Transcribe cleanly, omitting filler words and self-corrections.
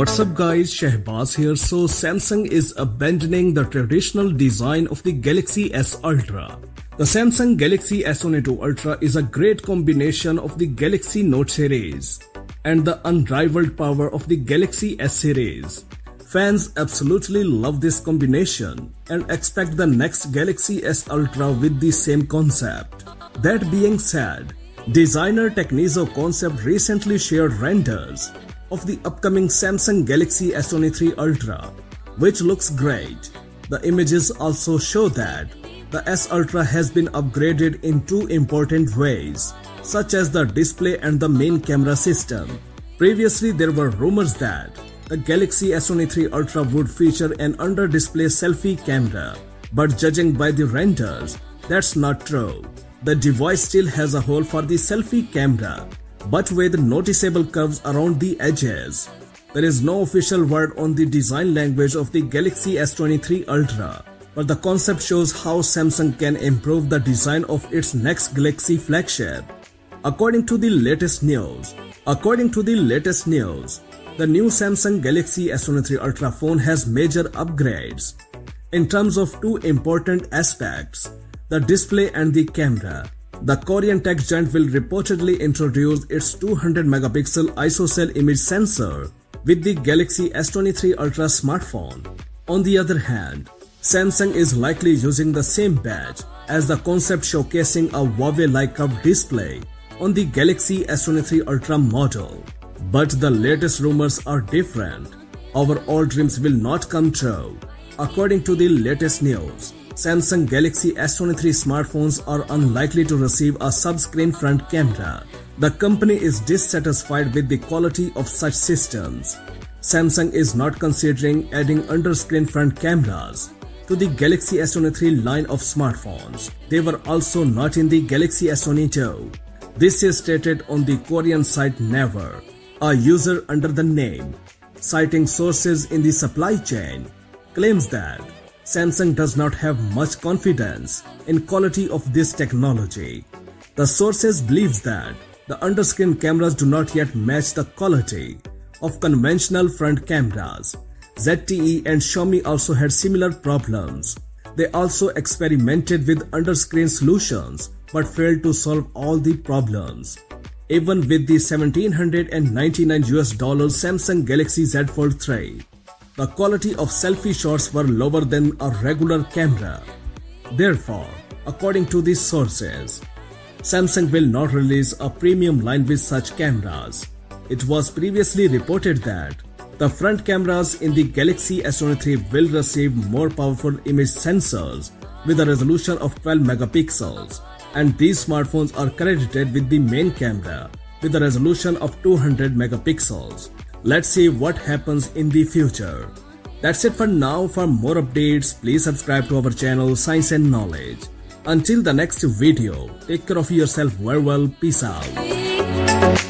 What's up guys, Shahbaz here. So Samsung is abandoning the traditional design of the Galaxy S Ultra. The Samsung Galaxy S23 Ultra is a great combination of the Galaxy Note series and the unrivaled power of the Galaxy S series. Fans absolutely love this combination and expect the next Galaxy S Ultra with the same concept. That being said, designer Technizo Concept recently shared renders of the upcoming Samsung Galaxy S23 Ultra, which looks great. The images also show that the S Ultra has been upgraded in two important ways, such as the display and the main camera system. Previously, there were rumors that the Galaxy S23 Ultra would feature an under-display selfie camera, but judging by the renders, that's not true. The device still has a hole for the selfie camera, but with noticeable curves around the edges. There is no official word on the design language of the Galaxy S23 Ultra, but the concept shows how Samsung can improve the design of its next Galaxy flagship. According to the latest news, the new Samsung Galaxy S23 Ultra phone has major upgrades in terms of two important aspects, the display and the camera. The Korean tech giant will reportedly introduce its 200-megapixel ISOCELL image sensor with the Galaxy S23 Ultra smartphone. On the other hand, Samsung is likely using the same badge as the concept, showcasing a Huawei-like curved display on the Galaxy S23 Ultra model. But the latest rumors are different. Our old dreams will not come true. According to the latest news, Samsung Galaxy S23 smartphones are unlikely to receive a sub-screen front camera. The company is dissatisfied with the quality of such systems. Samsung is not considering adding under-screen front cameras to the Galaxy S23 line of smartphones. They were also not in the Galaxy S22. This is stated on the Korean site Naver, a user under the name, citing sources in the supply chain, claims that Samsung does not have much confidence in quality of this technology. The sources believes that the under-screen cameras do not yet match the quality of conventional front cameras. ZTE and Xiaomi also had similar problems. They also experimented with under-screen solutions but failed to solve all the problems. Even with the $1,799 Samsung Galaxy Z Fold 3, the quality of selfie shots were lower than a regular camera. Therefore, according to these sources, Samsung will not release a premium line with such cameras. It was previously reported that the front cameras in the Galaxy S23 will receive more powerful image sensors with a resolution of 12 megapixels, and these smartphones are credited with the main camera with a resolution of 200 megapixels. Let's see what happens in the future. That's it for now. For more updates, please subscribe to our channel Science and Knowledge. Until the next video, take care of yourself very well. Peace out.